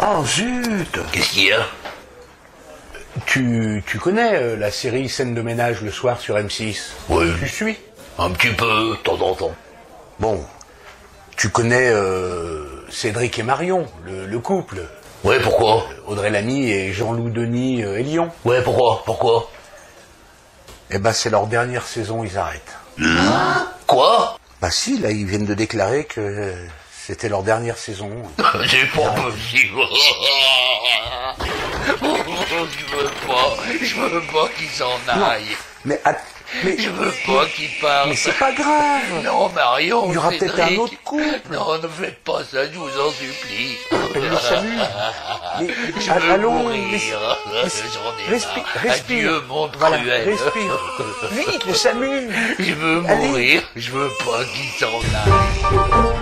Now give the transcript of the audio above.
Oh zut! Qu'est-ce qu'il y a? Tu connais la série Scène de ménage le soir sur M6? Oui. Tu suis? Un petit peu, de temps en temps. Bon, tu connais Cédric et Marion, le couple? Ouais, pourquoi? Audrey Lamy et Jean-Loup Denis et Lyon. Ouais, pourquoi? Eh ben, c'est leur dernière saison, ils arrêtent. Hein? Quoi? Bah si, là, ils viennent de déclarer que c'était leur dernière saison. C'est pas possible. Je veux pas qu'ils en aillent. Non, mais attends. Mais, je veux pas qu'il parte. Mais c'est pas grave. Non, Marion, il y aura peut-être un autre coup. Non, ne faites pas ça, je vous en supplie. Le salut. Je veux mourir. Respire. Adieu, mon cruel. Respire. Vite, le salut. Je veux mourir. Je veux pas qu'il s'en aille.